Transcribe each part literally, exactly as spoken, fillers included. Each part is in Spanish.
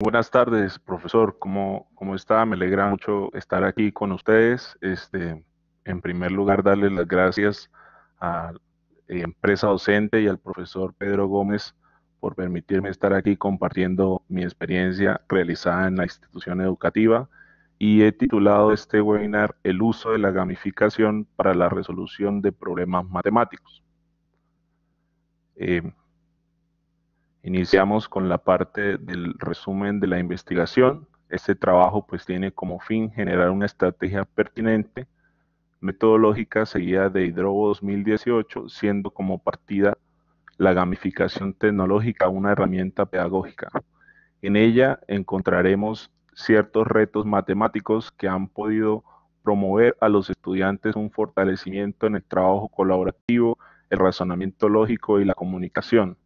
Buenas tardes, profesor. ¿Cómo, cómo está? Me alegra mucho estar aquí con ustedes. Este, en primer lugar, darles las gracias a Empresa Docente y al profesor Pedro Gómez por permitirme estar aquí compartiendo mi experiencia realizada en la institución educativa, y he titulado este webinar El uso de la gamificación para la resolución de problemas matemáticos. Eh, Iniciamos con la parte del resumen de la investigación. Este trabajo pues tiene como fin generar una estrategia pertinente, metodológica, seguida de Idrovo dos mil dieciocho, siendo como partida la gamificación tecnológica, una herramienta pedagógica. En ella encontraremos ciertos retos matemáticos que han podido promover a los estudiantes un fortalecimiento en el trabajo colaborativo, el razonamiento lógico y la comunicación.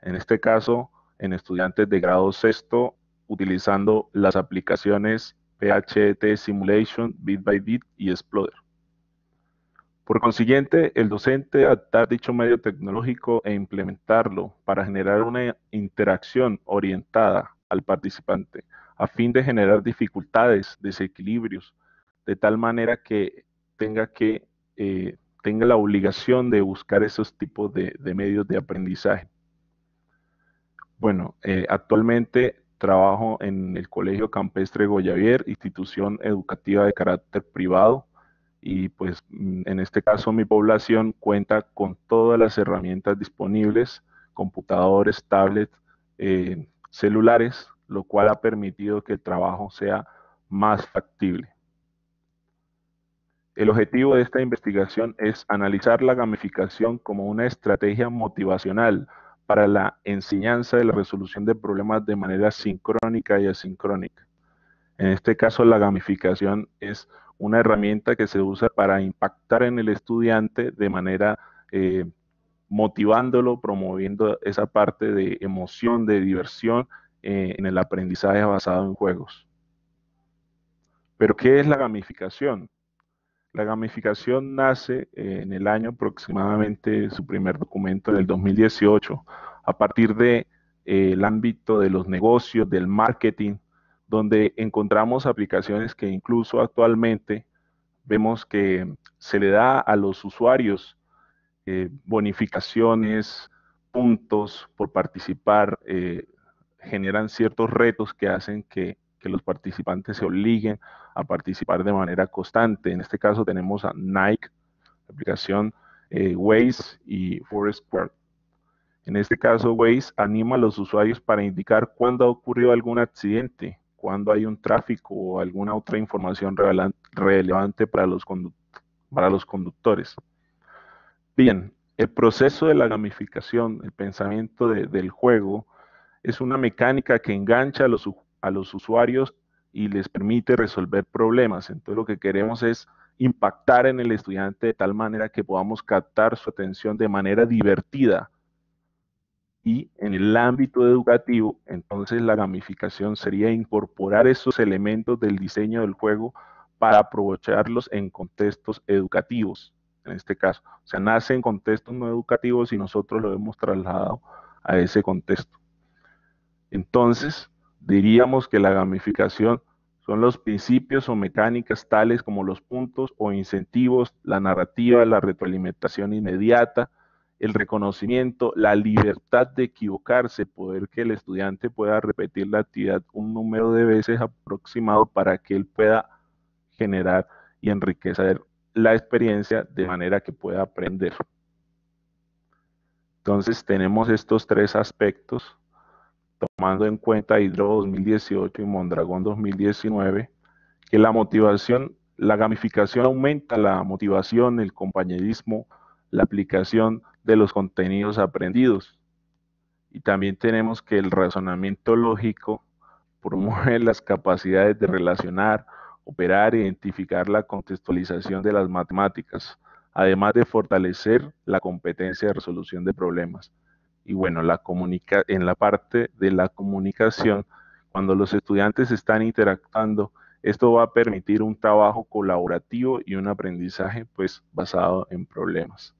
En este caso, en estudiantes de grado sexto, utilizando las aplicaciones PhET Simulations, Bit by Bit y Sploder. Por consiguiente, el docente adaptar dicho medio tecnológico e implementarlo para generar una interacción orientada al participante, a fin de generar dificultades, desequilibrios, de tal manera que tenga, que, eh, tenga la obligación de buscar esos tipos de, de medios de aprendizaje. Bueno, eh, actualmente trabajo en el Colegio Campestre Goyavier, institución educativa de carácter privado, y pues en este caso mi población cuenta con todas las herramientas disponibles, computadores, tablets, eh, celulares, lo cual ha permitido que el trabajo sea más factible. El objetivo de esta investigación es analizar la gamificación como una estrategia motivacional para la enseñanza de la resolución de problemas de manera sincrónica y asincrónica. En este caso, la gamificación es una herramienta que se usa para impactar en el estudiante de manera eh, motivándolo, promoviendo esa parte de emoción, de diversión eh, en el aprendizaje basado en juegos. ¿Pero qué es la gamificación? La gamificación nace eh, en el año aproximadamente, su primer documento del dos mil dieciocho, a partir del de, eh, ámbito de los negocios, del marketing, donde encontramos aplicaciones que incluso actualmente vemos que se le da a los usuarios eh, bonificaciones, puntos por participar, eh, generan ciertos retos que hacen que que los participantes se obliguen a participar de manera constante. En este caso tenemos a Nike, la aplicación eh, Waze y Foursquare. En este caso Waze anima a los usuarios para indicar cuándo ha ocurrido algún accidente, cuándo hay un tráfico o alguna otra información relevante para los, para los conductores. Bien, el proceso de la gamificación, el pensamiento de, del juego, es una mecánica que engancha a los usuarios a los usuarios y les permite resolver problemas. Entonces lo que queremos es impactar en el estudiante de tal manera que podamos captar su atención de manera divertida. Y en el ámbito educativo, entonces la gamificación sería incorporar esos elementos del diseño del juego para aprovecharlos en contextos educativos, en este caso. O sea, nace en contextos no educativos y nosotros lo hemos trasladado a ese contexto. Entonces, diríamos que la gamificación son los principios o mecánicas tales como los puntos o incentivos, la narrativa, la retroalimentación inmediata, el reconocimiento, la libertad de equivocarse, poder que el estudiante pueda repetir la actividad un número de veces aproximado para que él pueda generar y enriquecer la experiencia de manera que pueda aprender. Entonces tenemos estos tres aspectos. Tomando en cuenta Idrovo dos mil dieciocho y Mondragón dos mil diecinueve, que la motivación, la gamificación aumenta la motivación, el compañerismo, la aplicación de los contenidos aprendidos. Y también tenemos que el razonamiento lógico promueve las capacidades de relacionar, operar e identificar la contextualización de las matemáticas, además de fortalecer la competencia de resolución de problemas. Y bueno, la comunica en la parte de la comunicación, cuando los estudiantes están interactuando, esto va a permitir un trabajo colaborativo y un aprendizaje pues basado en problemas.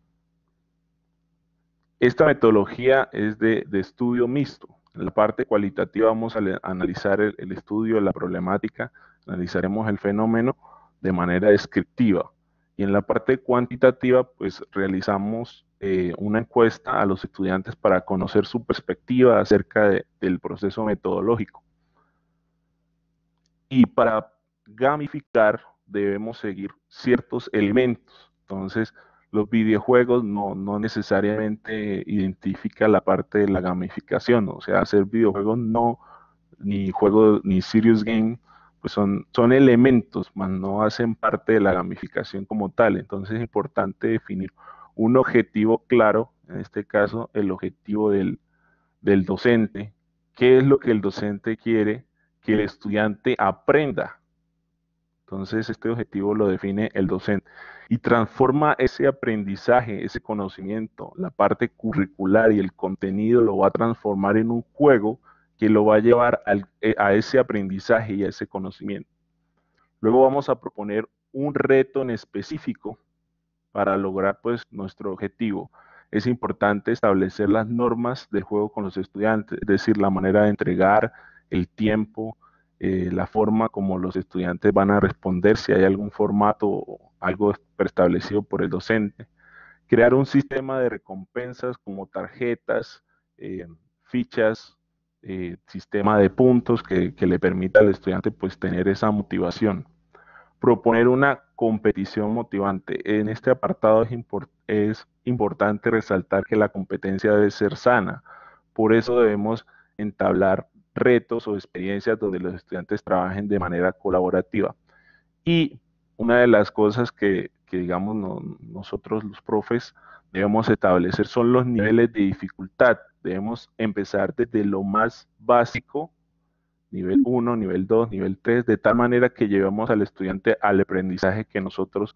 Esta metodología es de, de estudio mixto, En la parte cualitativa vamos a analizar el, el estudio, la problemática, analizaremos el fenómeno de manera descriptiva. Y en la parte cuantitativa, pues realizamos eh, una encuesta a los estudiantes para conocer su perspectiva acerca de, del proceso metodológico. Y para gamificar debemos seguir ciertos elementos. Entonces, los videojuegos no, no necesariamente identifica la parte de la gamificación, o sea, hacer videojuegos no, ni juegos, ni serious game, pues son, son elementos, más no hacen parte de la gamificación como tal. Entonces es importante definir un objetivo claro, en este caso el objetivo del, del docente, qué es lo que el docente quiere que el estudiante aprenda. Entonces este objetivo lo define el docente y transforma ese aprendizaje, ese conocimiento, la parte curricular y el contenido lo va a transformar en un juego que lo va a llevar al, a ese aprendizaje y a ese conocimiento. Luego vamos a proponer un reto en específico para lograr pues nuestro objetivo. Es importante establecer las normas de juego con los estudiantes, es decir, la manera de entregar, el tiempo, Eh, la forma como los estudiantes van a responder, si hay algún formato o algo preestablecido por el docente. Crear un sistema de recompensas como tarjetas, eh, fichas, eh, sistema de puntos que, que le permita al estudiante pues tener esa motivación. Proponer una competición motivante. En este apartado es, import- es importante resaltar que la competencia debe ser sana. Por eso debemos entablar retos o experiencias donde los estudiantes trabajen de manera colaborativa. Y una de las cosas que, que digamos, no, nosotros los profes debemos establecer son los niveles de dificultad. Debemos empezar desde lo más básico, nivel uno, nivel dos, nivel tres, de tal manera que llevemos al estudiante al aprendizaje que nosotros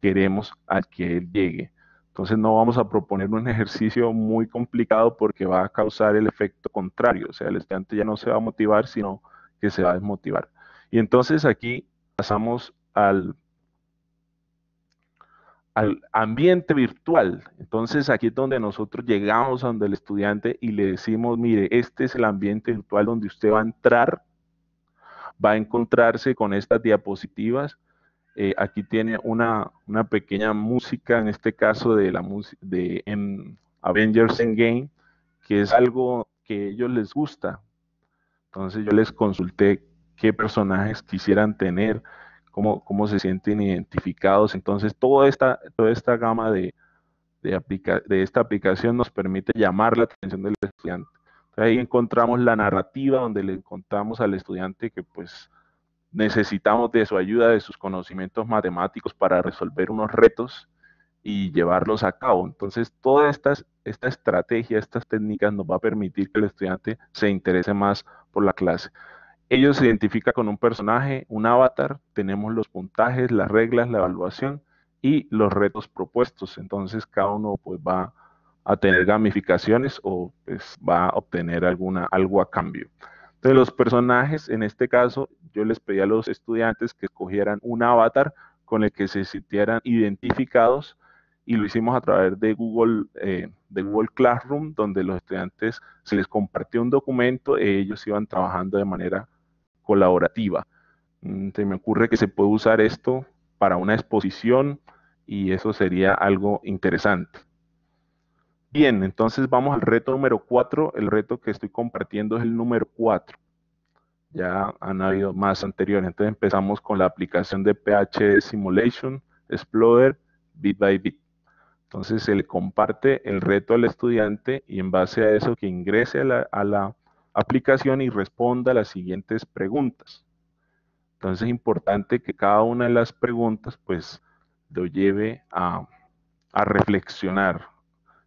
queremos al que él llegue. Entonces no vamos a proponer un ejercicio muy complicado porque va a causar el efecto contrario. O sea, el estudiante ya no se va a motivar, sino que se va a desmotivar. Y entonces aquí pasamos al, al ambiente virtual. Entonces aquí es donde nosotros llegamos a donde el estudiante y le decimos, mire, este es el ambiente virtual donde usted va a entrar, va a encontrarse con estas diapositivas. Eh, aquí tiene una, una pequeña música, en este caso de la de en Avengers Endgame, que es algo que a ellos les gusta. Entonces yo les consulté qué personajes quisieran tener, cómo, cómo se sienten identificados. Entonces toda esta, toda esta gama de, de, aplica de esta aplicación nos permite llamar la atención del estudiante. Entonces, ahí encontramos la narrativa donde le contamos al estudiante que pues necesitamos de su ayuda, de sus conocimientos matemáticos para resolver unos retos y llevarlos a cabo. Entonces, toda estas, esta estrategia, estas técnicas nos va a permitir que el estudiante se interese más por la clase. Ellos se identifican con un personaje, un avatar, tenemos los puntajes, las reglas, la evaluación y los retos propuestos. Entonces, cada uno pues, va a tener gamificaciones o pues, va a obtener alguna, algo a cambio. Entonces, los personajes, en este caso, yo les pedí a los estudiantes que escogieran un avatar con el que se sintieran identificados y lo hicimos a través de Google, eh, de Google Classroom, donde los estudiantes se les compartió un documento y ellos iban trabajando de manera colaborativa. Se me ocurre que se puede usar esto para una exposición y eso sería algo interesante. Bien, entonces vamos al reto número cuatro. El reto que estoy compartiendo es el número cuatro. Ya han habido más anteriores. Entonces empezamos con la aplicación de PhET Simulation, Sploder, Bit by Bit. Entonces se le comparte el reto al estudiante y en base a eso que ingrese a la, a la aplicación y responda las siguientes preguntas. Entonces es importante que cada una de las preguntas pues lo lleve a, a reflexionar.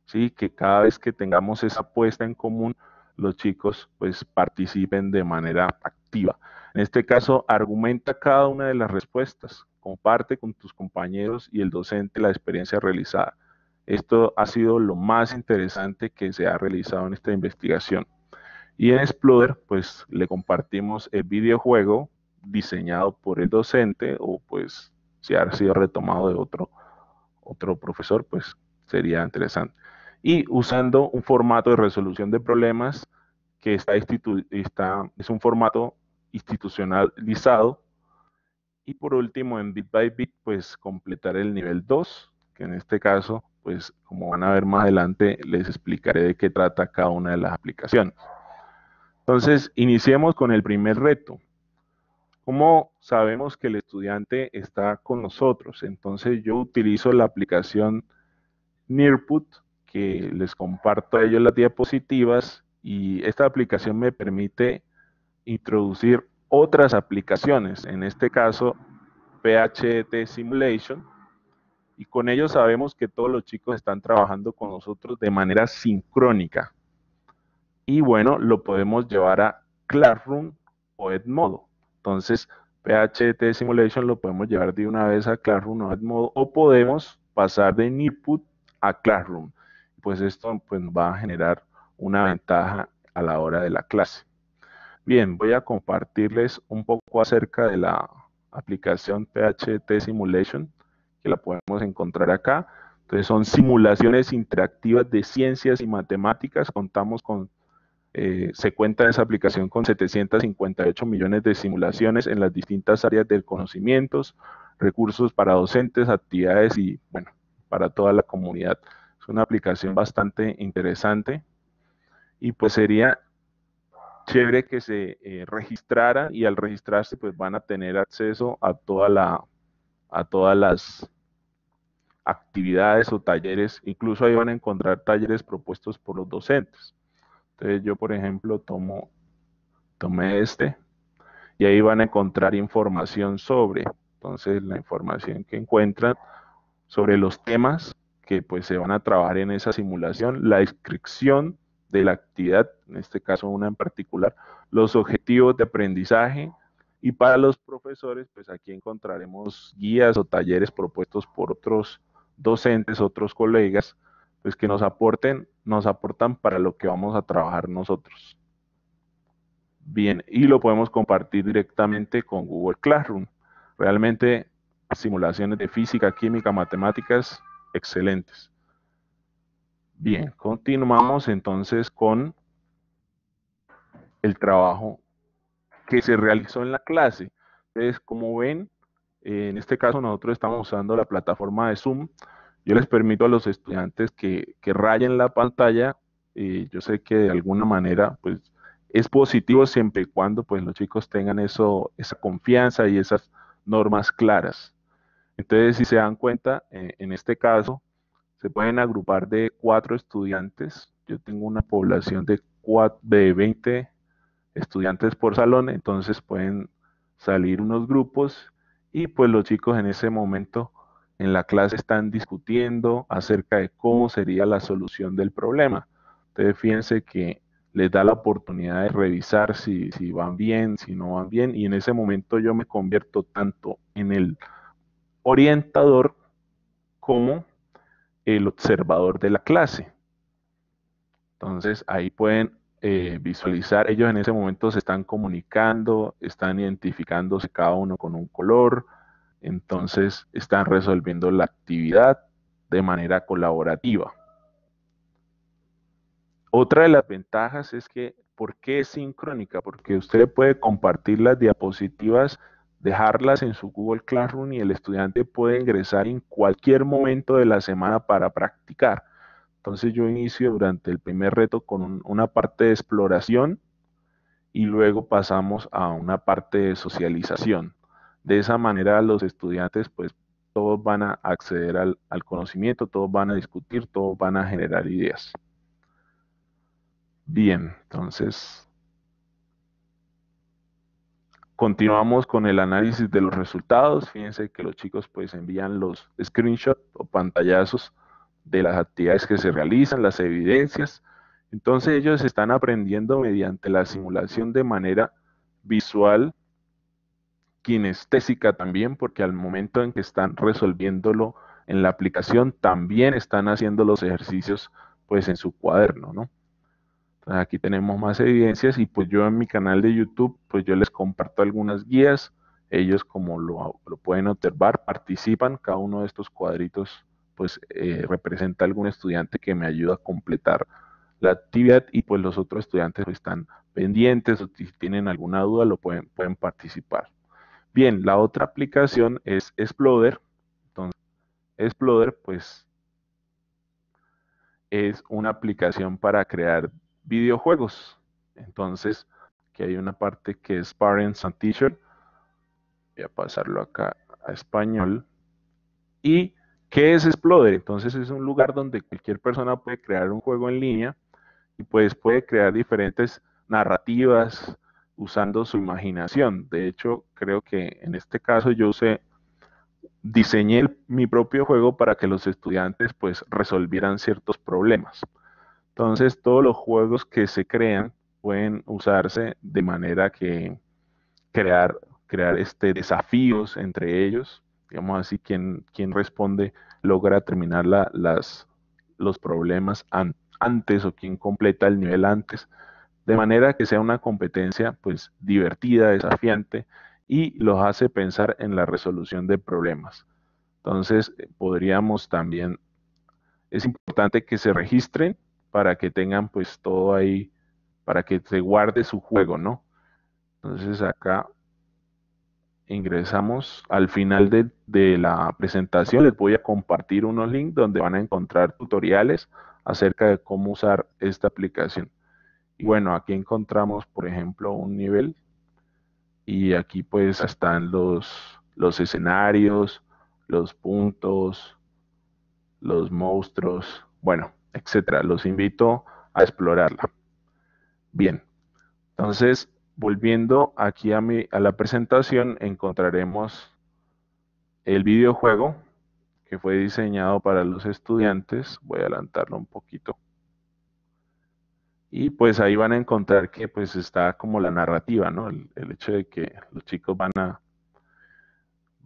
Sí, que cada vez que tengamos esa puesta en común, los chicos pues participen de manera activa. En este caso, argumenta cada una de las respuestas, comparte con tus compañeros y el docente la experiencia realizada. Esto ha sido lo más interesante que se ha realizado en esta investigación. Y en Sploder, pues le compartimos el videojuego diseñado por el docente o pues si ha sido retomado de otro, otro profesor, pues sería interesante. Y usando un formato de resolución de problemas que está institu está, es un formato institucionalizado. Y por último, en Bit by Bit, pues completar el nivel dos, que en este caso, pues como van a ver más adelante, les explicaré de qué trata cada una de las aplicaciones. Entonces, iniciemos con el primer reto. ¿Cómo sabemos que el estudiante está con nosotros? Entonces, yo utilizo la aplicación Nearpod, que les comparto a ellos las diapositivas, y esta aplicación me permite introducir otras aplicaciones, en este caso PhET Simulation, y con ello sabemos que todos los chicos están trabajando con nosotros de manera sincrónica. Y bueno, lo podemos llevar a Classroom o Edmodo. Entonces, PhET Simulation lo podemos llevar de una vez a Classroom o Edmodo, o podemos pasar de Nearpod a Classroom. Pues esto pues, va a generar una ventaja a la hora de la clase. Bien, voy a compartirles un poco acerca de la aplicación PhET Simulation, que la podemos encontrar acá. Entonces, son simulaciones interactivas de ciencias y matemáticas. Contamos con, eh, se cuenta en esa aplicación con setecientos cincuenta y ocho millones de simulaciones en las distintas áreas del conocimiento, recursos para docentes, actividades y, bueno, para toda la comunidad. Es una aplicación bastante interesante y, pues, sería chévere que se eh, registrara, y al registrarse pues van a tener acceso a toda la a todas las actividades o talleres. Incluso ahí van a encontrar talleres propuestos por los docentes. Entonces yo, por ejemplo, tomo tomé este y ahí van a encontrar información sobre, entonces la información que encuentran sobre los temas que pues se van a trabajar en esa simulación, la descripción de la actividad, en este caso una en particular, los objetivos de aprendizaje, y para los profesores, pues aquí encontraremos guías o talleres propuestos por otros docentes, otros colegas, pues que nos aporten, nos aportan para lo que vamos a trabajar nosotros. Bien, y lo podemos compartir directamente con Google Classroom. Realmente, simulaciones de física, química, matemáticas, excelentes. Bien, continuamos entonces con el trabajo que se realizó en la clase. Entonces, como ven, en este caso nosotros estamos usando la plataforma de Zoom. Yo les permito a los estudiantes que, que rayen la pantalla. Eh, yo sé que de alguna manera pues, es positivo siempre y cuando pues, los chicos tengan eso, esa confianza y esas normas claras. Entonces, si se dan cuenta, eh, en este caso, se pueden agrupar de cuatro estudiantes. Yo tengo una población de, cuatro, de veinte estudiantes por salón, entonces pueden salir unos grupos y pues los chicos en ese momento en la clase están discutiendo acerca de cómo sería la solución del problema. Entonces fíjense que les da la oportunidad de revisar si, si van bien, si no van bien, y en ese momento yo me convierto tanto en el orientador como el observador de la clase. Entonces ahí pueden eh, visualizar, ellos en ese momento se están comunicando, están identificándose cada uno con un color, entonces están resolviendo la actividad de manera colaborativa. Otra de las ventajas es que, ¿por qué es sincrónica? Porque usted puede compartir las diapositivas, dejarlas en su Google Classroom y el estudiante puede ingresar en cualquier momento de la semana para practicar. Entonces yo inicio durante el primer reto con un, una parte de exploración y luego pasamos a una parte de socialización. De esa manera los estudiantes pues todos van a acceder al, al conocimiento, todos van a discutir, todos van a generar ideas. Bien, entonces continuamos con el análisis de los resultados. Fíjense que los chicos pues envían los screenshots o pantallazos de las actividades que se realizan, las evidencias. Entonces ellos están aprendiendo mediante la simulación de manera visual, kinestésica también, porque al momento en que están resolviéndolo en la aplicación, también están haciendo los ejercicios pues en su cuaderno, ¿no? Aquí tenemos más evidencias y pues yo en mi canal de YouTube, pues yo les comparto algunas guías. Ellos, como lo, lo pueden observar, participan. Cada uno de estos cuadritos pues eh, representa algún estudiante que me ayuda a completar la actividad, y pues los otros estudiantes están pendientes o si tienen alguna duda lo pueden, pueden participar. Bien, la otra aplicación es Sploder. Entonces, Sploder pues es una aplicación para crear videojuegos. Entonces, aquí hay una parte que es Parents and Teacher. Voy a pasarlo acá a español. ¿Y qué es Sploder? Entonces es un lugar donde cualquier persona puede crear un juego en línea y pues puede crear diferentes narrativas usando su imaginación. De hecho, creo que en este caso yo usé, diseñé el, mi propio juego para que los estudiantes pues resolvieran ciertos problemas. Entonces todos los juegos que se crean pueden usarse de manera que crear, crear este desafíos entre ellos. Digamos así, quien, quien responde logra terminar la, las, los problemas an, antes o quien completa el nivel antes, de manera que sea una competencia pues divertida, desafiante y los hace pensar en la resolución de problemas. Entonces podríamos también, es importante que se registren para que tengan pues todo ahí, para que se guarde su juego, ¿no? Entonces acá ingresamos al final de, de la presentación. Les voy a compartir unos links donde van a encontrar tutoriales acerca de cómo usar esta aplicación. Y bueno, aquí encontramos, por ejemplo, un nivel. Y aquí pues están los, los escenarios, los puntos, los monstruos, bueno, etcétera. Los invito a explorarla. Bien, entonces, volviendo aquí a, mi, a la presentación, encontraremos el videojuego que fue diseñado para los estudiantes. Voy a adelantarlo un poquito. Y pues ahí van a encontrar que pues está como la narrativa, ¿no? El, el hecho de que los chicos van a,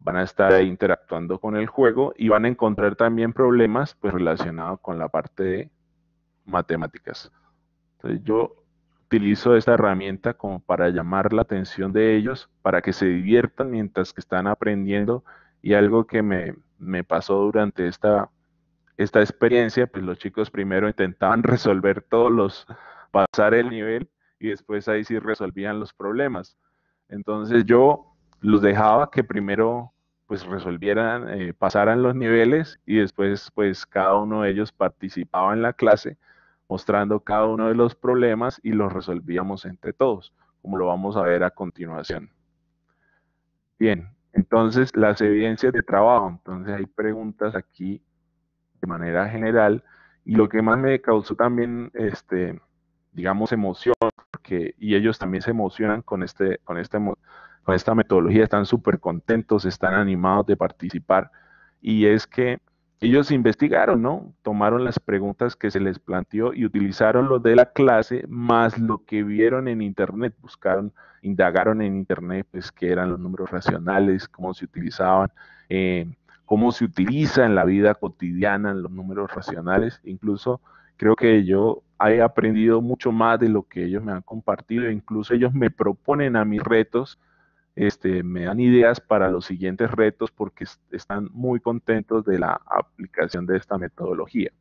van a estar ahí interactuando con el juego y van a encontrar también problemas pues relacionados con la parte de matemáticas. Entonces yo utilizo esta herramienta como para llamar la atención de ellos, para que se diviertan mientras que están aprendiendo. Y algo que me, me pasó durante esta, esta experiencia, pues los chicos primero intentaban resolver todos los, pasar el nivel, y después ahí sí resolvían los problemas. Entonces yo los dejaba que primero pues resolvieran, eh, pasaran los niveles, y después pues cada uno de ellos participaba en la clase, mostrando cada uno de los problemas y los resolvíamos entre todos, como lo vamos a ver a continuación. Bien, entonces las evidencias de trabajo. Entonces hay preguntas aquí de manera general, y lo que más me causó también, este, digamos, emoción, porque, y ellos también se emocionan con, este, con, este, con esta metodología, están súper contentos, están animados de participar, y es que ellos investigaron, ¿no? Tomaron las preguntas que se les planteó y utilizaron lo de la clase más lo que vieron en internet. Buscaron, indagaron en internet, pues, qué eran los números racionales, cómo se utilizaban, eh, cómo se utiliza en la vida cotidiana los números racionales. Incluso creo que yo he aprendido mucho más de lo que ellos me han compartido. Incluso ellos me proponen a mis retos. Este, me dan ideas para los siguientes retos porque están muy contentos de la aplicación de esta metodología.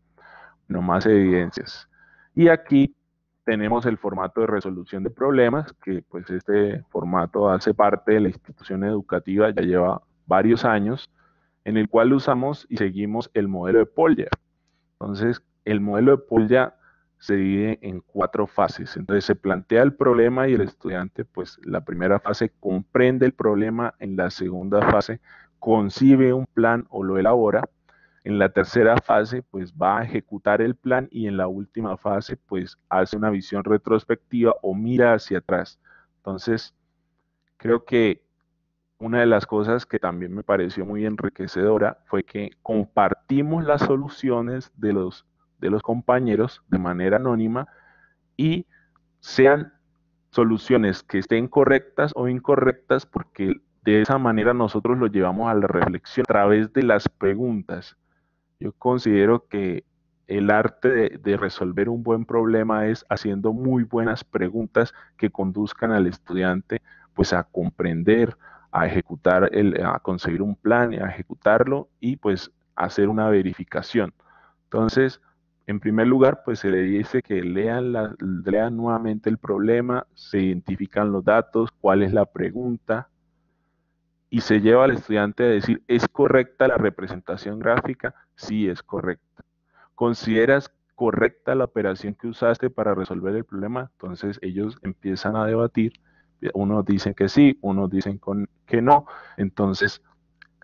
No más evidencias. Y aquí tenemos el formato de resolución de problemas, que pues este formato hace parte de la institución educativa, ya lleva varios años, en el cual usamos y seguimos el modelo de Polya. Entonces, el modelo de Polya se divide en cuatro fases. Entonces se plantea el problema y el estudiante, pues la primera fase comprende el problema, en la segunda fase concibe un plan o lo elabora, en la tercera fase pues va a ejecutar el plan, y en la última fase pues hace una visión retrospectiva o mira hacia atrás. Entonces creo que una de las cosas que también me pareció muy enriquecedora fue que compartimos las soluciones de los de los compañeros de manera anónima, y sean soluciones que estén correctas o incorrectas, porque de esa manera nosotros lo llevamos a la reflexión a través de las preguntas. Yo considero que el arte de, de resolver un buen problema es haciendo muy buenas preguntas que conduzcan al estudiante pues a comprender, a ejecutar, el, a conseguir un plan, a ejecutarlo y pues hacer una verificación. Entonces, En primer lugar, pues se le dice que lean, la, lean nuevamente el problema, se identifican los datos, cuál es la pregunta, y se lleva al estudiante a decir, ¿es correcta la representación gráfica? Sí, es correcta. ¿Consideras correcta la operación que usaste para resolver el problema? Entonces ellos empiezan a debatir, unos dicen que sí, unos dicen con, que no, entonces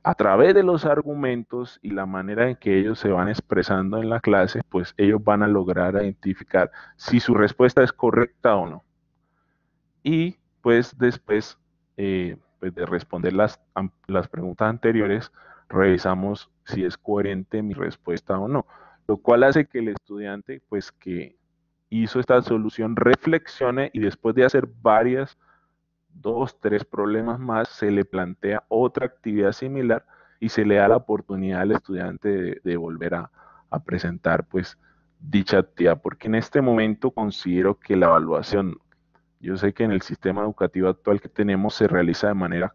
a través de los argumentos y la manera en que ellos se van expresando en la clase, pues ellos van a lograr identificar si su respuesta es correcta o no. Y pues después eh, pues de responder las, las preguntas anteriores, revisamos si es coherente mi respuesta o no. Lo cual hace que el estudiante, pues que hizo esta solución, reflexione y después de hacer varias dos, tres problemas más, se le plantea otra actividad similar y se le da la oportunidad al estudiante de, de volver a, a presentar pues dicha actividad, porque en este momento considero que la evaluación, yo sé que en el sistema educativo actual que tenemos se realiza de manera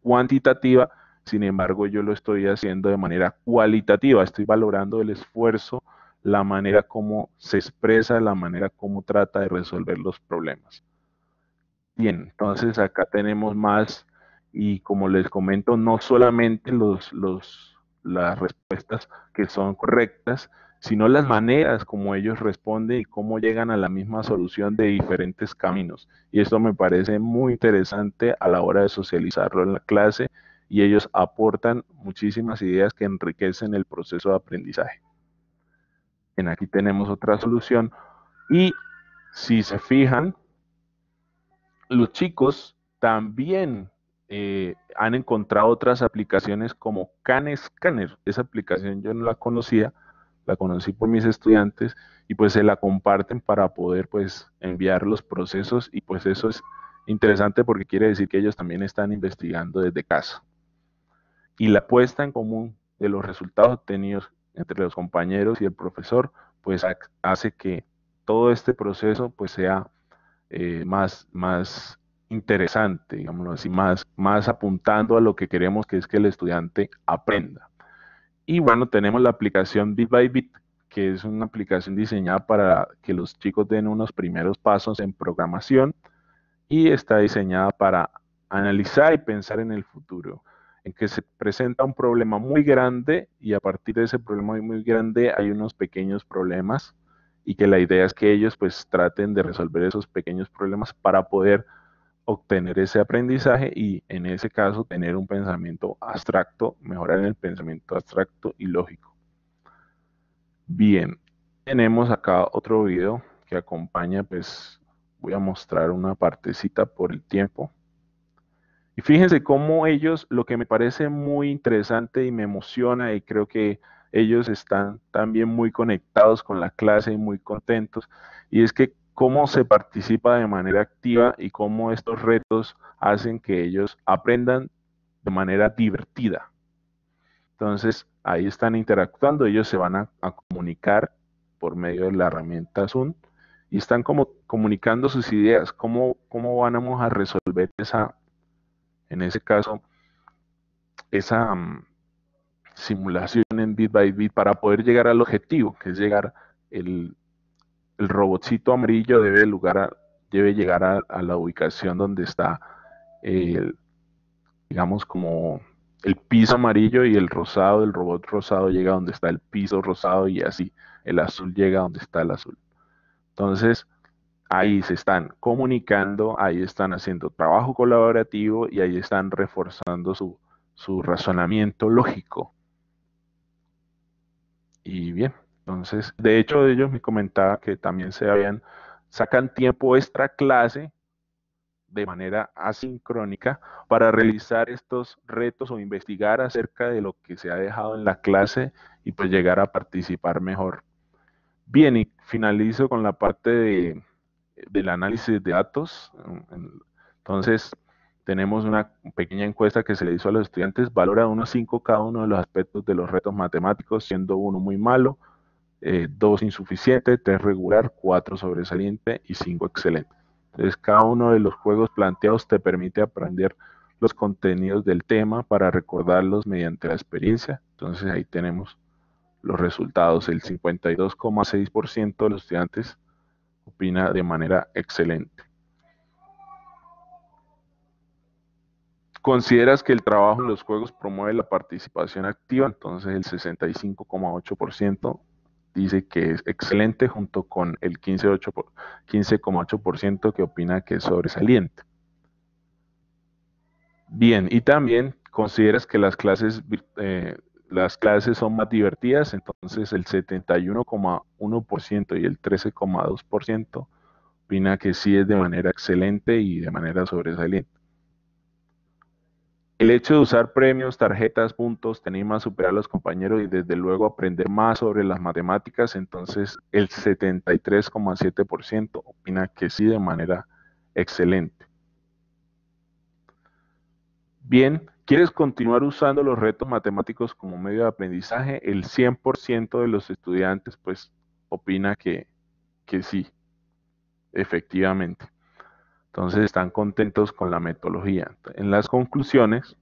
cuantitativa, sin embargo yo lo estoy haciendo de manera cualitativa, estoy valorando el esfuerzo, la manera como se expresa, la manera como trata de resolver los problemas. Bien, entonces acá tenemos más y como les comento, no solamente los, los, las respuestas que son correctas, sino las maneras como ellos responden y cómo llegan a la misma solución de diferentes caminos. Y esto me parece muy interesante a la hora de socializarlo en la clase y ellos aportan muchísimas ideas que enriquecen el proceso de aprendizaje. Bien, aquí tenemos otra solución y si se fijan, los chicos también eh, han encontrado otras aplicaciones como CanScanner. Esa aplicación yo no la conocía, la conocí por mis estudiantes y pues se la comparten para poder pues enviar los procesos y pues eso es interesante porque quiere decir que ellos también están investigando desde casa. Y la puesta en común de los resultados obtenidos entre los compañeros y el profesor pues hace que todo este proceso pues sea Eh, más, más interesante, digámoslo así, más, más apuntando a lo que queremos, que es que el estudiante aprenda. Y bueno, tenemos la aplicación Bit by Bit, que es una aplicación diseñada para que los chicos den unos primeros pasos en programación y está diseñada para analizar y pensar en el futuro, en que se presenta un problema muy grande y a partir de ese problema muy grande hay unos pequeños problemas y que la idea es que ellos pues traten de resolver esos pequeños problemas para poder obtener ese aprendizaje y en ese caso tener un pensamiento abstracto, mejorar el pensamiento abstracto y lógico. Bien, tenemos acá otro video que acompaña, pues voy a mostrar una partecita por el tiempo. Y fíjense cómo ellos, lo que me parece muy interesante y me emociona y creo que ellos están también muy conectados con la clase y muy contentos, y es que cómo se participa de manera activa y cómo estos retos hacen que ellos aprendan de manera divertida. Entonces, ahí están interactuando, ellos se van a, a comunicar por medio de la herramienta Zoom y están como comunicando sus ideas, cómo, cómo vamos a resolver esa, en ese caso, esa simulación en bit by bit para poder llegar al objetivo, que es llegar, el, el robotcito amarillo debe, lugar a, debe llegar a, a la ubicación donde está, el, digamos, como el piso amarillo y el rosado, el robot rosado llega donde está el piso rosado y así, el azul llega donde está el azul. Entonces, ahí se están comunicando, ahí están haciendo trabajo colaborativo y ahí están reforzando su, su razonamiento lógico. Y bien, entonces, de hecho ellos me comentaban que también se habían, sacan tiempo extra clase de manera asincrónica para realizar estos retos o investigar acerca de lo que se ha dejado en la clase y pues llegar a participar mejor. Bien, y finalizo con la parte de, del análisis de datos. Entonces, tenemos una pequeña encuesta que se le hizo a los estudiantes, valora de uno a cinco cada uno de los aspectos de los retos matemáticos, siendo uno muy malo, eh, dos insuficiente, tres regular, cuatro sobresaliente y cinco excelente. Entonces, cada uno de los juegos planteados te permite aprender los contenidos del tema para recordarlos mediante la experiencia. Entonces, ahí tenemos los resultados. El cincuenta y dos coma seis por ciento de los estudiantes opina de manera excelente. ¿Consideras que el trabajo en los juegos promueve la participación activa? Entonces el sesenta y cinco coma ocho por ciento dice que es excelente, junto con el quince coma ocho por ciento que opina que es sobresaliente. Bien, y también consideras que las clases, eh, las clases son más divertidas, entonces el setenta y uno coma uno por ciento y el trece coma dos por ciento opina que sí es de manera excelente y de manera sobresaliente. El hecho de usar premios, tarjetas, puntos, te anima a superar a los compañeros y desde luego aprender más sobre las matemáticas, entonces el setenta y tres coma siete por ciento opina que sí de manera excelente. Bien, ¿quieres continuar usando los retos matemáticos como medio de aprendizaje? El cien por ciento de los estudiantes pues opina que, que sí, efectivamente. Entonces están contentos con la metodología. En las conclusiones,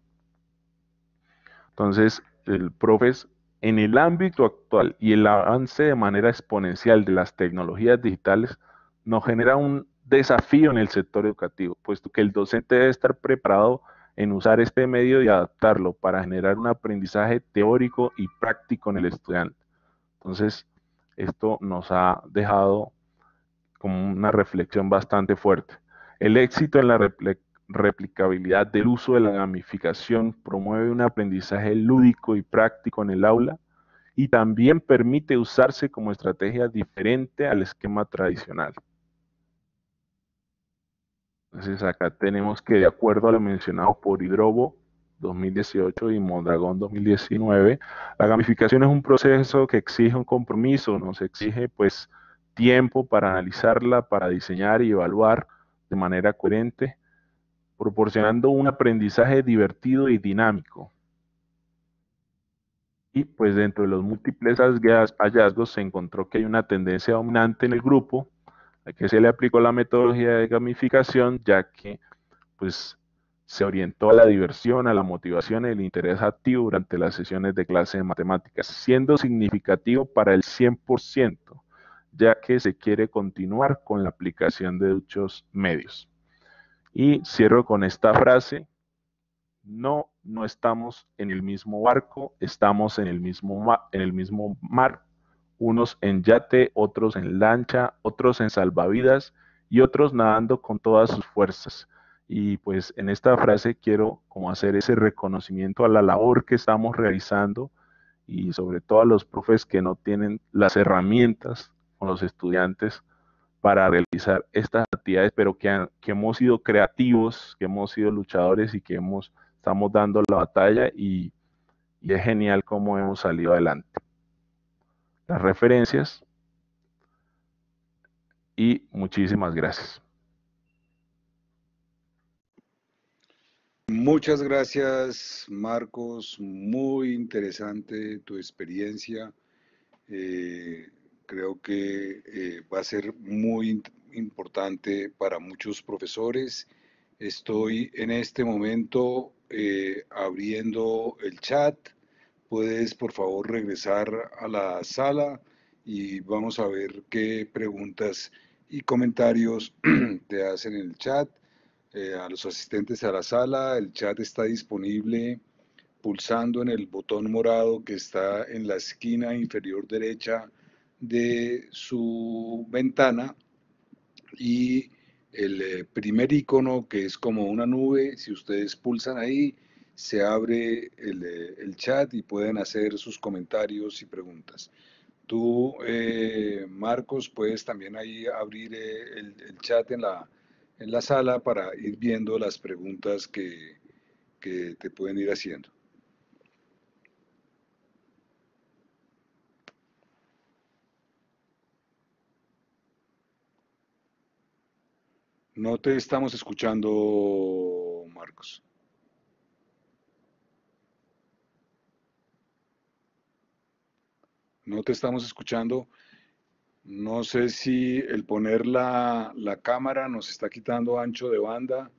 entonces el profe es, en el ámbito actual y el avance de manera exponencial de las tecnologías digitales nos genera un desafío en el sector educativo, puesto que el docente debe estar preparado en usar este medio y adaptarlo para generar un aprendizaje teórico y práctico en el estudiante. Entonces, esto nos ha dejado como una reflexión bastante fuerte. El éxito en la repl- replicabilidad del uso de la gamificación promueve un aprendizaje lúdico y práctico en el aula y también permite usarse como estrategia diferente al esquema tradicional. Entonces acá tenemos que, de acuerdo a lo mencionado por Idrovo dos mil dieciocho y Mondragón dos mil diecinueve, la gamificación es un proceso que exige un compromiso, nos exige pues tiempo para analizarla, para diseñar y evaluar de manera coherente, proporcionando un aprendizaje divertido y dinámico. Y pues dentro de los múltiples hallazgos se encontró que hay una tendencia dominante en el grupo que se le aplicó la metodología de gamificación, ya que pues, se orientó a la diversión, a la motivación y el interés activo durante las sesiones de clase de matemáticas, siendo significativo para el cien por ciento, ya que se quiere continuar con la aplicación de dichos medios. Y cierro con esta frase: no, no estamos en el mismo barco, estamos en el mismo mar, en el mismo mar. Unos en yate, otros en lancha, otros en salvavidas y otros nadando con todas sus fuerzas. Y pues en esta frase quiero como hacer ese reconocimiento a la labor que estamos realizando y sobre todo a los profes que no tienen las herramientas con los estudiantes para realizar estas actividades, pero que, han, que hemos sido creativos, que hemos sido luchadores y que hemos, estamos dando la batalla y, y es genial cómo hemos salido adelante. Las referencias y muchísimas gracias. Muchas gracias, Marcos. Muy interesante tu experiencia. Eh, creo que eh, va a ser muy importante para muchos profesores. Estoy en este momento eh, abriendo el chat. Puedes, por favor, regresar a la sala y vamos a ver qué preguntas y comentarios te hacen en el chat. Eh, a los asistentes a la sala, el chat está disponible pulsando en el botón morado que está en la esquina inferior derecha de su ventana y el primer icono que es como una nube, si ustedes pulsan ahí, se abre el, el chat y pueden hacer sus comentarios y preguntas. Tú, eh, Marcos, puedes también ahí abrir el, el chat en la, en la sala para ir viendo las preguntas que, que te pueden ir haciendo. No te estamos escuchando, Marcos. No te estamos escuchando. No sé si el poner la, la cámara nos está quitando ancho de banda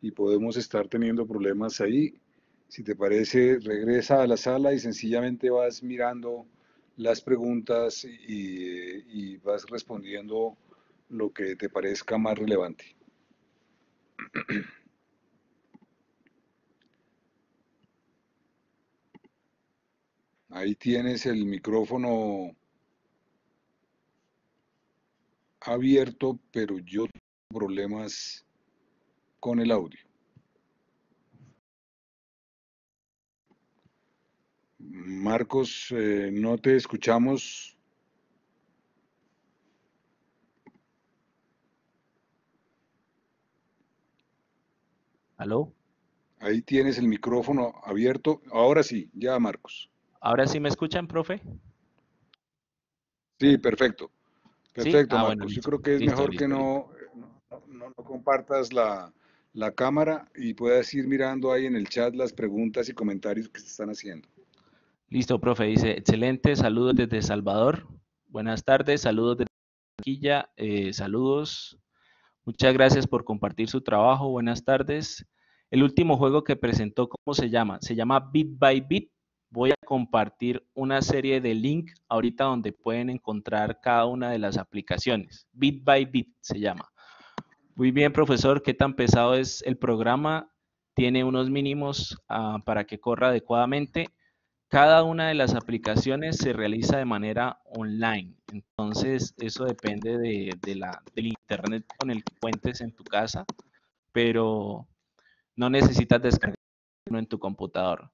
y podemos estar teniendo problemas ahí. Si te parece, regresa a la sala y sencillamente vas mirando las preguntas y, y vas respondiendo lo que te parezca más relevante. Ahí tienes el micrófono abierto, pero yo tengo problemas con el audio. Marcos, eh, no te escuchamos. ¿Aló? Ahí tienes el micrófono abierto. Ahora sí, ya, Marcos. ¿Ahora sí me escuchan, profe? Sí, perfecto. Perfecto, ¿sí? Ah, Marcos. Bueno, yo creo que es listo, mejor listo, que no, no, no, no compartas la, la cámara y puedas ir mirando ahí en el chat las preguntas y comentarios que se están haciendo. Listo, profe. Dice, excelente, saludos desde Salvador. Buenas tardes, saludos desde Barranquilla. Eh, saludos. Muchas gracias por compartir su trabajo. Buenas tardes. El último juego que presentó, ¿cómo se llama? Se llama Bit by Bit. Voy a compartir una serie de links ahorita donde pueden encontrar cada una de las aplicaciones. Bit by Bit se llama. Muy bien, profesor. ¿Qué tan pesado es el programa? Tiene unos mínimos uh, para que corra adecuadamente. Cada una de las aplicaciones se realiza de manera online. Entonces, eso depende de, de la, del internet con el que cuentes en tu casa, pero no necesitas descargarlo en tu computador.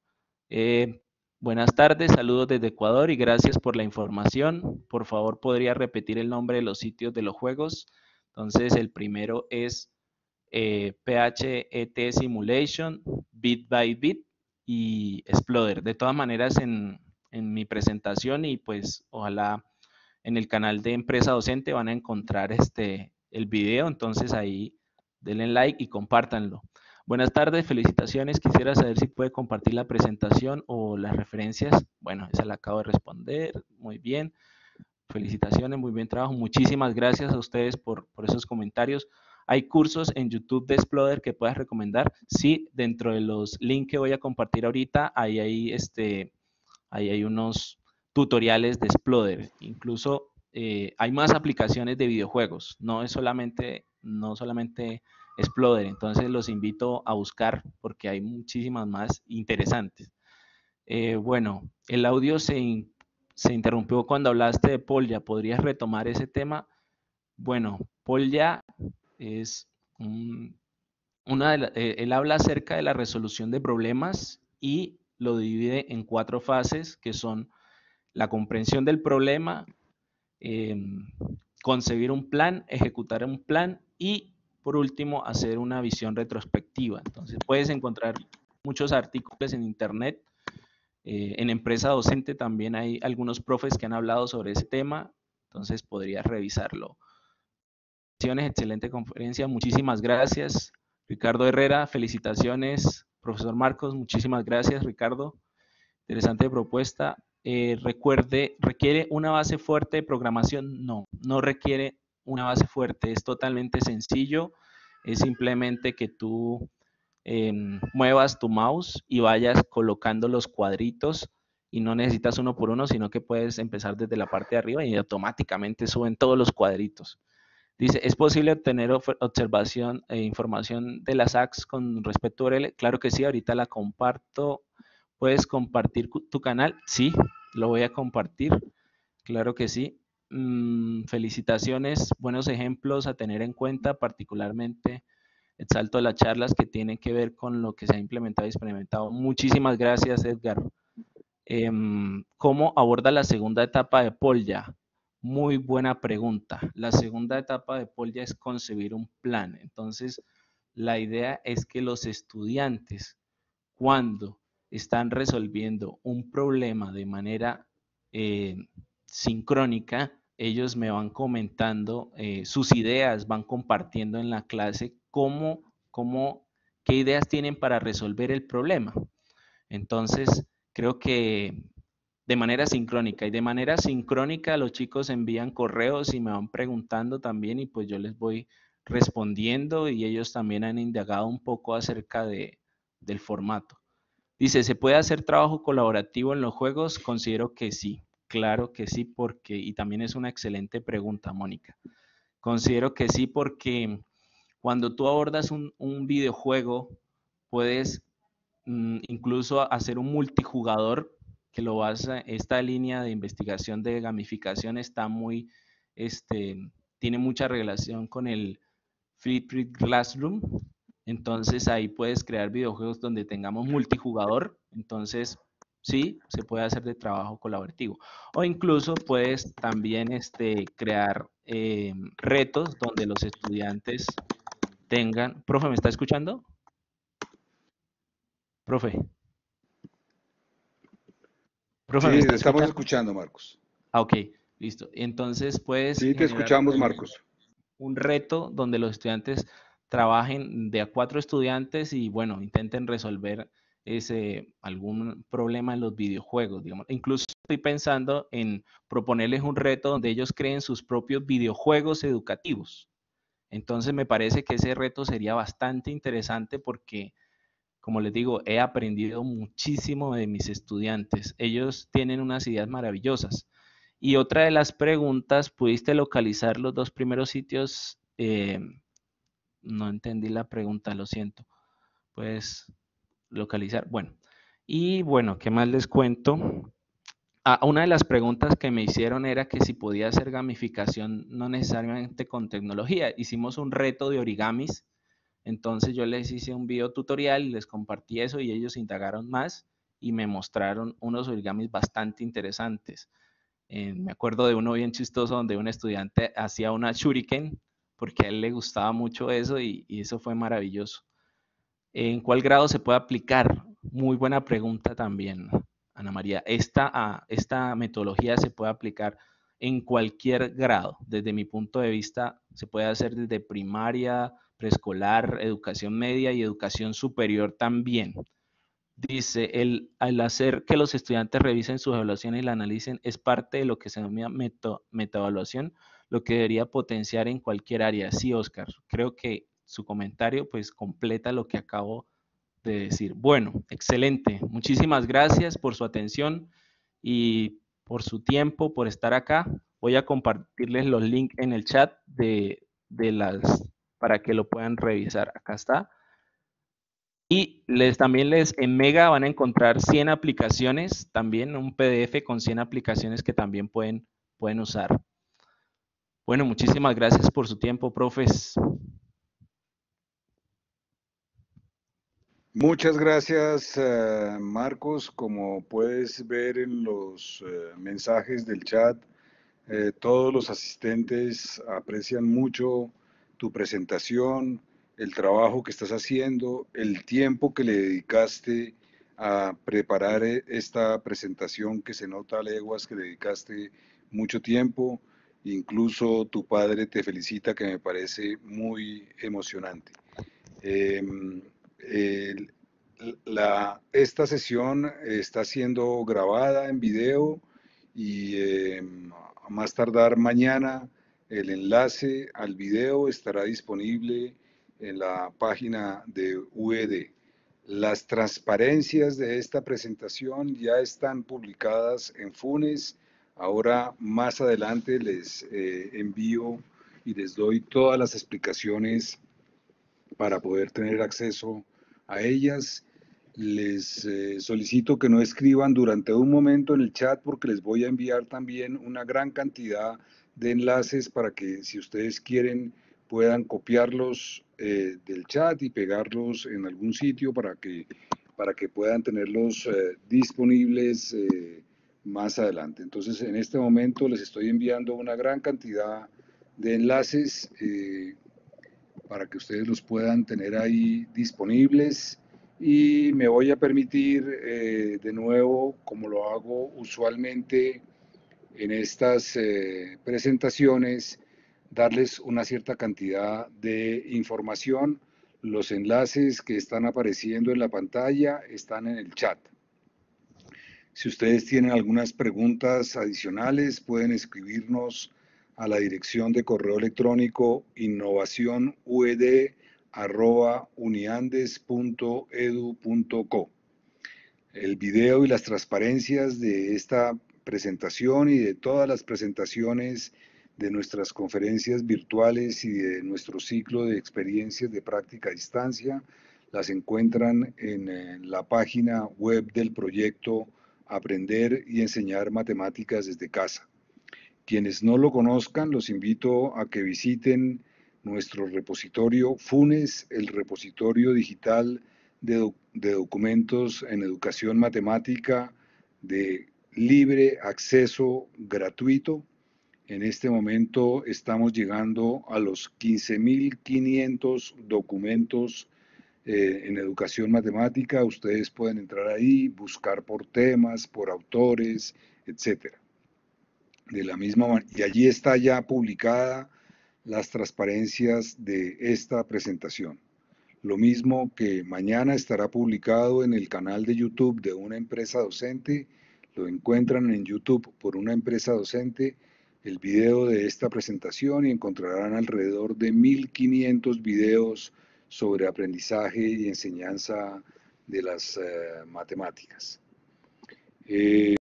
Eh, Buenas tardes, saludos desde Ecuador y gracias por la información. Por favor, ¿podría repetir el nombre de los sitios de los juegos? Entonces, el primero es eh, PhET Simulation, Bit by Bit y Sploder. De todas maneras, en, en mi presentación y pues ojalá en el canal de Empresa Docente van a encontrar este, el video. Entonces, ahí denle like y compártanlo. Buenas tardes, felicitaciones. Quisiera saber si puede compartir la presentación o las referencias. Bueno, esa la acabo de responder. Muy bien. Felicitaciones, muy bien trabajo. Muchísimas gracias a ustedes por, por esos comentarios. ¿Hay cursos en YouTube de Sploder que puedas recomendar? Sí, dentro de los links que voy a compartir ahorita, ahí hay, este, ahí hay unos tutoriales de Sploder. Incluso eh, hay más aplicaciones de videojuegos. No es solamente... No solamente Sploder, entonces los invito a buscar porque hay muchísimas más interesantes. Eh, bueno, el audio se, in, se interrumpió cuando hablaste de Polya. ¿Podrías retomar ese tema? Bueno, Polya es un, una de la, eh, él habla acerca de la resolución de problemas y lo divide en cuatro fases que son la comprensión del problema, eh, concebir un plan, ejecutar un plan y por último, hacer una visión retrospectiva. Entonces, puedes encontrar muchos artículos en internet. Eh, en Empresa Docente también hay algunos profes que han hablado sobre ese tema. Entonces, podrías revisarlo. Excelente conferencia. Muchísimas gracias. Ricardo Herrera, felicitaciones. Profesor Marcos, muchísimas gracias, Ricardo. Interesante propuesta. Eh, recuerde, ¿requiere una base fuerte de programación? No, no requiere una base fuerte, es totalmente sencillo, es simplemente que tú eh, muevas tu mouse y vayas colocando los cuadritos y no necesitas uno por uno, sino que puedes empezar desde la parte de arriba y automáticamente suben todos los cuadritos. Dice, ¿es posible obtener observación e información de las A Cs con respecto a U R L? Claro que sí, ahorita la comparto. ¿Puedes compartir tu canal? Sí, lo voy a compartir, claro que sí. Mm, felicitaciones, buenos ejemplos a tener en cuenta, particularmente exalto las charlas que tienen que ver con lo que se ha implementado y experimentado. Muchísimas gracias, Edgar. Eh, ¿Cómo aborda la segunda etapa de Polya? Muy buena pregunta. La segunda etapa de Polya es concebir un plan. Entonces, la idea es que los estudiantes, cuando están resolviendo un problema de manera eh, sincrónica, ellos me van comentando eh, sus ideas, van compartiendo en la clase cómo, cómo, qué ideas tienen para resolver el problema. Entonces, creo que de manera sincrónica, y de manera sincrónica los chicos envían correos y me van preguntando también y pues yo les voy respondiendo y ellos también han indagado un poco acerca de, del formato. Dice, ¿se puede hacer trabajo colaborativo en los juegos? Considero que sí. Claro que sí, porque, y también es una excelente pregunta, Mónica. Considero que sí, porque cuando tú abordas un, un videojuego, puedes mm, incluso hacer un multijugador, que lo vas a, esta línea de investigación de gamificación está muy, este, tiene mucha relación con el Free Classroom. Entonces ahí puedes crear videojuegos donde tengamos multijugador, entonces sí, se puede hacer de trabajo colaborativo. O incluso puedes también este, crear eh, retos donde los estudiantes tengan... Profe, ¿me está escuchando? Profe. Profe, sí, estamos escuchando, Marcos. Ah, ok, listo. Entonces puedes... Sí, te escuchamos, Marcos. Un reto donde los estudiantes... trabajen de a cuatro estudiantes y, bueno, intenten resolver ese, algún problema en los videojuegos, digamos. Incluso estoy pensando en proponerles un reto donde ellos creen sus propios videojuegos educativos. Entonces, me parece que ese reto sería bastante interesante porque, como les digo, he aprendido muchísimo de mis estudiantes. Ellos tienen unas ideas maravillosas. Y otra de las preguntas, ¿pudiste localizar los dos primeros sitios? Eh, No entendí la pregunta, lo siento. Pues, localizar. Bueno, y bueno, ¿qué más les cuento? Ah, una de las preguntas que me hicieron era que si podía hacer gamificación, no necesariamente con tecnología. Hicimos un reto de origamis, entonces yo les hice un video tutorial y les compartí eso y ellos indagaron más y me mostraron unos origamis bastante interesantes. Eh, me acuerdo de uno bien chistoso donde un estudiante hacía una shuriken, porque a él le gustaba mucho eso y, y eso fue maravilloso. ¿En cuál grado se puede aplicar? Muy buena pregunta también, Ana María. Esta, esta metodología se puede aplicar en cualquier grado. Desde mi punto de vista, se puede hacer desde primaria, preescolar, educación media y educación superior también. Dice, el, al hacer que los estudiantes revisen sus evaluaciones y la analicen, es parte de lo que se denomina metaevaluación, lo que debería potenciar en cualquier área. Sí, Oscar, creo que su comentario pues completa lo que acabo de decir. Bueno, excelente. Muchísimas gracias por su atención y por su tiempo, por estar acá. Voy a compartirles los links en el chat de, de las, para que lo puedan revisar. Acá está. Y les, también les en Mega van a encontrar cien aplicaciones, también un P D F con cien aplicaciones que también pueden, pueden usar. Bueno, muchísimas gracias por su tiempo, profes. Muchas gracias, uh, Marcos. Como puedes ver en los uh, mensajes del chat, eh, todos los asistentes aprecian mucho tu presentación, el trabajo que estás haciendo, el tiempo que le dedicaste a preparar esta presentación que se nota a leguas que le dedicaste mucho tiempo. Incluso tu padre te felicita, que me parece muy emocionante. Eh, eh, la, esta sesión está siendo grabada en video y eh, a más tardar mañana el enlace al video estará disponible en la página de U E D. Las transparencias de esta presentación ya están publicadas en FUNES. Ahora, más adelante, les eh, envío y les doy todas las explicaciones para poder tener acceso a ellas. Les eh, solicito que no escriban durante un momento en el chat porque les voy a enviar también una gran cantidad de enlaces para que, si ustedes quieren, puedan copiarlos eh, del chat y pegarlos en algún sitio para que, para que puedan tenerlos eh, disponibles eh, más adelante. Entonces, en este momento les estoy enviando una gran cantidad de enlaces eh, para que ustedes los puedan tener ahí disponibles y me voy a permitir eh, de nuevo, como lo hago usualmente en estas eh, presentaciones, darles una cierta cantidad de información. Los enlaces que están apareciendo en la pantalla están en el chat. Si ustedes tienen algunas preguntas adicionales, pueden escribirnos a la dirección de correo electrónico innovación u e d arroba uniandes punto edu punto co. El video y las transparencias de esta presentación y de todas las presentaciones de nuestras conferencias virtuales y de nuestro ciclo de experiencias de práctica a distancia. Las encuentran en la página web del proyecto Aprender y Enseñar Matemáticas desde Casa. Quienes no lo conozcan, los invito a que visiten nuestro repositorio FUNES, el repositorio digital de, doc de documentos en educación matemática de libre acceso gratuito. En este momento estamos llegando a los quince mil quinientos documentos eh, en educación matemática. Ustedes pueden entrar ahí, buscar por temas, por autores, etcétera. De la misma manera, y allí está ya publicada las transparencias de esta presentación. Lo mismo que mañana estará publicado en el canal de YouTube de Una Empresa Docente. Lo encuentran en YouTube por Una Empresa Docente, el video de esta presentación, y encontrarán alrededor de mil quinientos videos sobre aprendizaje y enseñanza de las eh, matemáticas. Eh,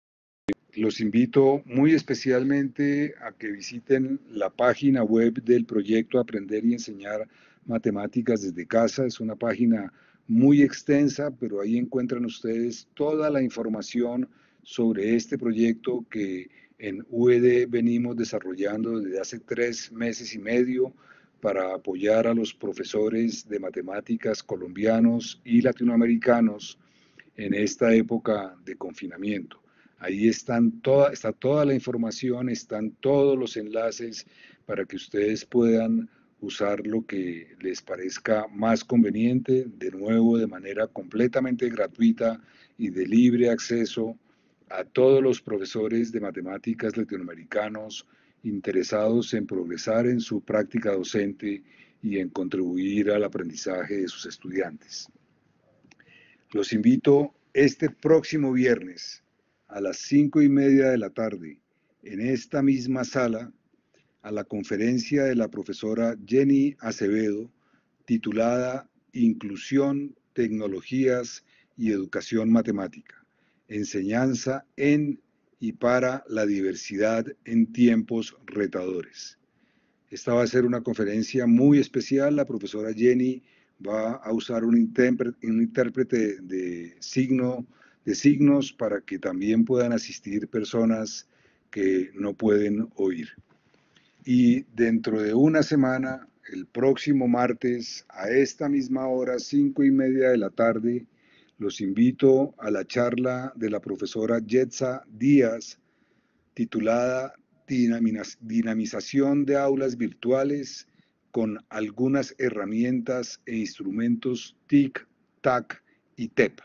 Los invito muy especialmente a que visiten la página web del proyecto Aprender y Enseñar Matemáticas desde Casa. Es una página muy extensa, pero ahí encuentran ustedes toda la información sobre este proyecto que en U E D venimos desarrollando desde hace tres meses y medio para apoyar a los profesores de matemáticas colombianos y latinoamericanos en esta época de confinamiento. Ahí están toda, está toda la información, están todos los enlaces para que ustedes puedan usar lo que les parezca más conveniente, de nuevo de manera completamente gratuita y de libre acceso a todos los profesores de matemáticas latinoamericanos interesados en progresar en su práctica docente y en contribuir al aprendizaje de sus estudiantes. Los invito este próximo viernes a las cinco y media de la tarde, en esta misma sala, a la conferencia de la profesora Jenny Acevedo, titulada Inclusión, Tecnologías y Educación Matemática, enseñanza en y para la diversidad en tiempos retadores. Esta va a ser una conferencia muy especial. La profesora Jenny va a usar un intérprete, un intérprete de signo de signos para que también puedan asistir personas que no pueden oír. Y dentro de una semana, el próximo martes, a esta misma hora, cinco y media de la tarde, los invito a la charla de la profesora Yetsa Díaz, titulada Dinamización de aulas virtuales con algunas herramientas e instrumentos TIC, TAC y TEP.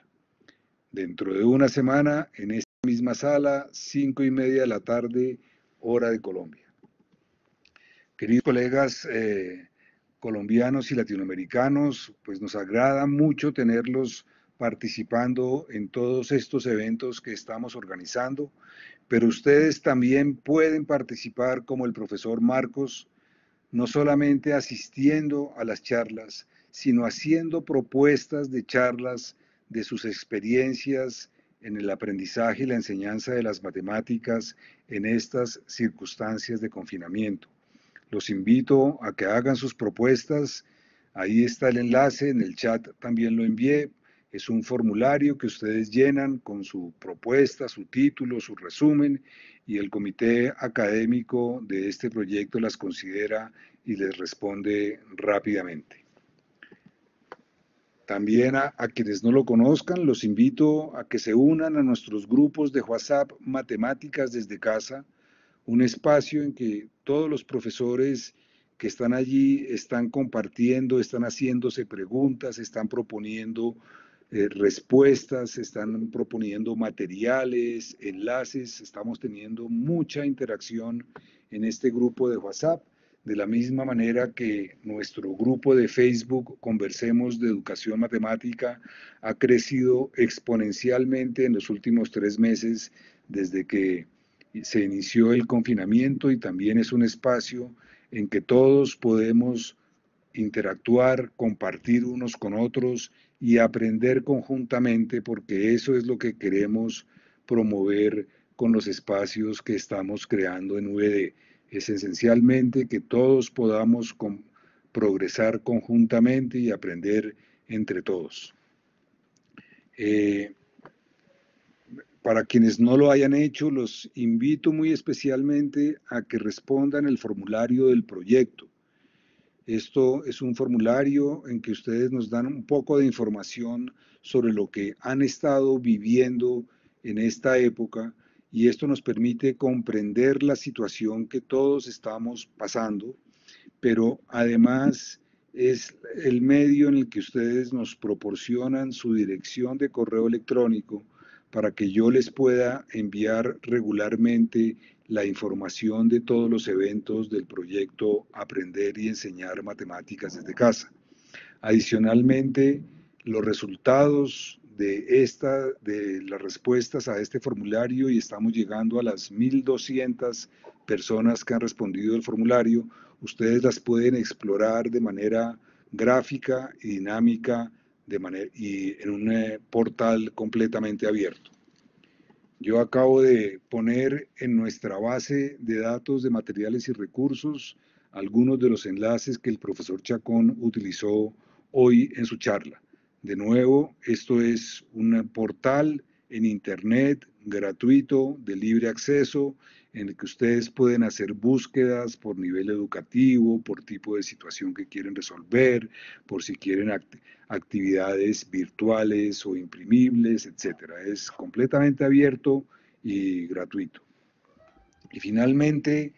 Dentro de una semana, en esta misma sala, cinco y media de la tarde, hora de Colombia. Queridos colegas eh, colombianos y latinoamericanos, pues nos agrada mucho tenerlos participando en todos estos eventos que estamos organizando, pero ustedes también pueden participar como el profesor Marcos, no solamente asistiendo a las charlas, sino haciendo propuestas de charlas de sus experiencias en el aprendizaje y la enseñanza de las matemáticas en estas circunstancias de confinamiento. Los invito a que hagan sus propuestas. Ahí está el enlace, en el chat también lo envié. Es un formulario que ustedes llenan con su propuesta, su título, su resumen, y el comité académico de este proyecto las considera y les responde rápidamente. También a, a quienes no lo conozcan, los invito a que se unan a nuestros grupos de WhatsApp Matemáticas desde Casa, un espacio en que todos los profesores que están allí están compartiendo, están haciéndose preguntas, están proponiendo eh, respuestas, están proponiendo materiales, enlaces. Estamos teniendo mucha interacción en este grupo de WhatsApp. De la misma manera que nuestro grupo de Facebook, Conversemos de Educación Matemática, ha crecido exponencialmente en los últimos tres meses desde que se inició el confinamiento, y también es un espacio en que todos podemos interactuar, compartir unos con otros y aprender conjuntamente, porque eso es lo que queremos promover con los espacios que estamos creando en U E D. Es esencialmente que todos podamos con, progresar conjuntamente y aprender entre todos. Eh, para quienes no lo hayan hecho, los invito muy especialmente a que respondan el formulario del proyecto. Esto es un formulario en que ustedes nos dan un poco de información sobre lo que han estado viviendo en esta época, y esto nos permite comprender la situación que todos estamos pasando, pero además es el medio en el que ustedes nos proporcionan su dirección de correo electrónico para que yo les pueda enviar regularmente la información de todos los eventos del proyecto Aprender y Enseñar Matemáticas desde Casa. Adicionalmente, los resultados de, esta, de las respuestas a este formulario, y estamos llegando a las mil doscientas personas que han respondido el formulario, ustedes las pueden explorar de manera gráfica y dinámica de manera, y en un eh, portal completamente abierto. Yo acabo de poner en nuestra base de datos de materiales y recursos algunos de los enlaces que el profesor Chacón utilizó hoy en su charla. De nuevo, esto es un portal en Internet gratuito, de libre acceso, en el que ustedes pueden hacer búsquedas por nivel educativo, por tipo de situación que quieren resolver, por si quieren act- actividades virtuales o imprimibles, etcétera. Es completamente abierto y gratuito. Y finalmente,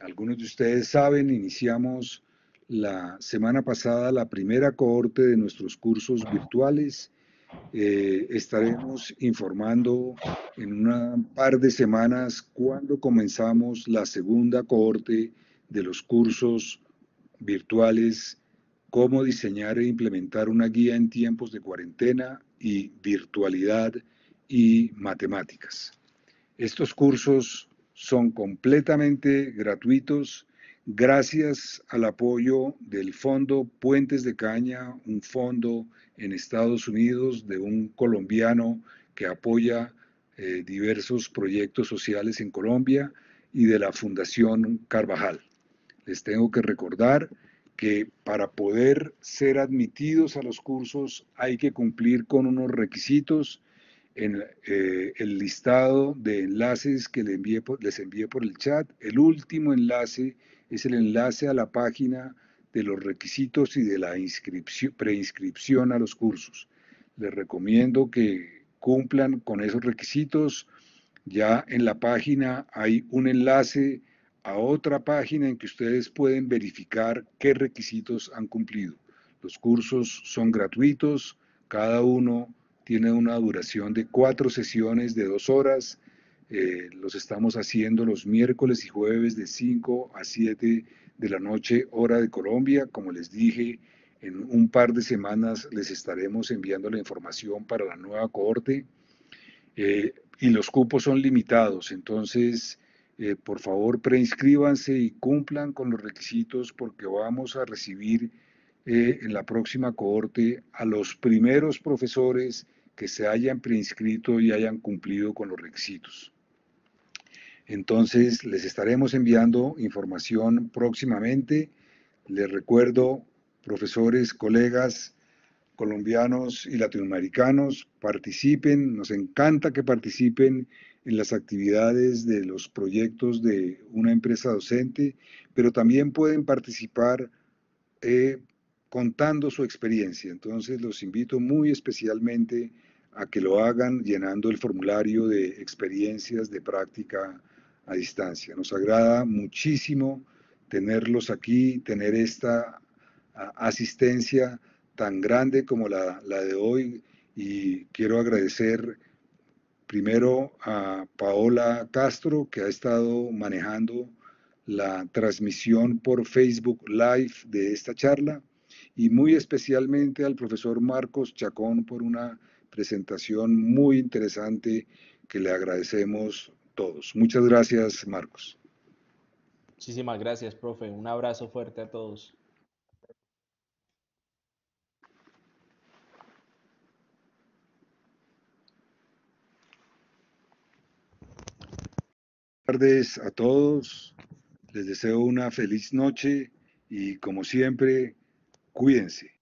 algunos de ustedes saben, iniciamos la semana pasada la primera cohorte de nuestros cursos virtuales. Eh, estaremos informando en un par de semanas cuando comenzamos la segunda cohorte de los cursos virtuales, cómo diseñar e implementar una guía en tiempos de cuarentena y virtualidad y matemáticas. Estos cursos son completamente gratuitos gracias al apoyo del Fondo Puentes de Caña, un fondo en Estados Unidos de un colombiano que apoya eh, diversos proyectos sociales en Colombia, y de la Fundación Carvajal. Les tengo que recordar que para poder ser admitidos a los cursos hay que cumplir con unos requisitos. En eh, el listado de enlaces que les envié, por, les envié por el chat, el último enlace es el enlace a la página de los requisitos y de la inscripción, preinscripción a los cursos. Les recomiendo que cumplan con esos requisitos. Ya en la página hay un enlace a otra página en que ustedes pueden verificar qué requisitos han cumplido. Los cursos son gratuitos, cada uno tiene una duración de cuatro sesiones de dos horas. Eh, los estamos haciendo los miércoles y jueves de cinco a siete de la noche, hora de Colombia. Como les dije, en un par de semanas les estaremos enviando la información para la nueva cohorte. Eh, y los cupos son limitados, entonces eh, por favor preinscríbanse y cumplan con los requisitos, porque vamos a recibir eh, en la próxima cohorte a los primeros profesores que se hayan preinscrito y hayan cumplido con los requisitos. Entonces, les estaremos enviando información próximamente. Les recuerdo, profesores, colegas colombianos y latinoamericanos, participen. Nos encanta que participen en las actividades de los proyectos de una empresa docente, pero también pueden participar eh, contando su experiencia. Entonces, los invito muy especialmente a que lo hagan llenando el formulario de experiencias de práctica a distancia. Nos agrada muchísimo tenerlos aquí, tener esta asistencia tan grande como la, la de hoy, y quiero agradecer primero a Paola Castro, que ha estado manejando la transmisión por Facebook Live de esta charla, y muy especialmente al profesor Marcos Chacón por una presentación muy interesante que le agradecemos todos. Muchas gracias, Marcos. Muchísimas gracias, profe. Un abrazo fuerte a todos. Buenas tardes a todos, les deseo una feliz noche y como siempre, cuídense.